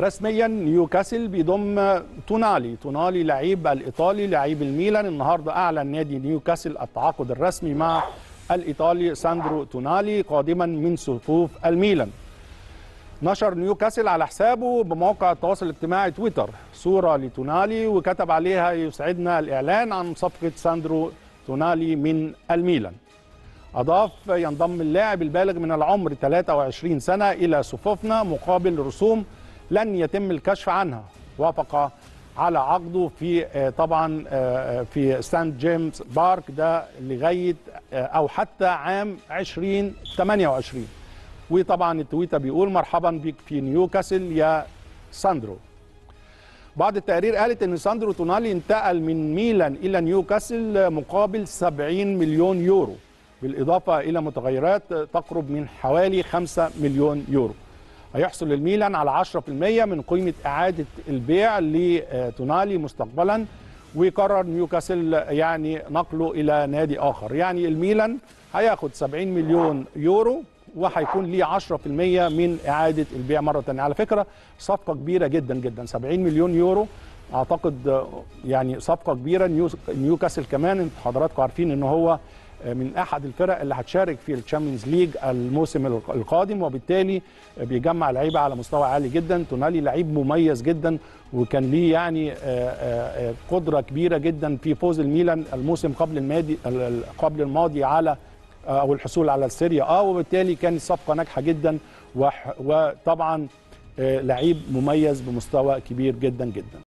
رسميا نيوكاسل بيضم تونالي لعيب الإيطالي لعيب الميلان. النهارده أعلن نادي نيوكاسل التعاقد الرسمي مع الإيطالي ساندرو تونالي قادما من صفوف الميلان. نشر نيوكاسل على حسابه بموقع التواصل الاجتماعي تويتر صورة لتونالي وكتب عليها: يسعدنا الإعلان عن صفقة ساندرو تونالي من الميلان. أضاف: ينضم اللاعب البالغ من العمر 23 سنة إلى صفوفنا مقابل رسوم لن يتم الكشف عنها. وافق على عقده في سانت جيمس بارك ده لغاية أو حتى عام 2028. وطبعا التويته بيقول: مرحبا بك في نيوكاسل يا ساندرو. بعض التقارير قالت ان ساندرو تونالي انتقل من ميلان الى نيوكاسل مقابل 70 مليون يورو بالاضافه الى متغيرات تقرب من حوالي 5 مليون يورو. هيحصل الميلان على 10% من قيمه اعاده البيع لتونالي مستقبلا، ويقرر نيوكاسل يعني نقله الى نادي اخر. يعني الميلان هياخد 70 مليون يورو وهيكون ليه 10% من إعادة البيع مرة تانية. على فكرة صفقة كبيرة جدا جدا، 70 مليون يورو أعتقد يعني صفقة كبيرة. نيوكاسل كمان حضراتكم عارفين إن هو من أحد الفرق اللي هتشارك في الشامبيونز ليج الموسم القادم، وبالتالي بيجمع لعيبة على مستوى عالي جدا. تونالي لعيب مميز جدا وكان ليه يعني قدرة كبيرة جدا في فوز الميلان الموسم قبل الماضي على أو الحصول على السيريا وبالتالي كانت صفقة ناجحة جدا، وطبعا لعيب مميز بمستوى كبير جدا جدا.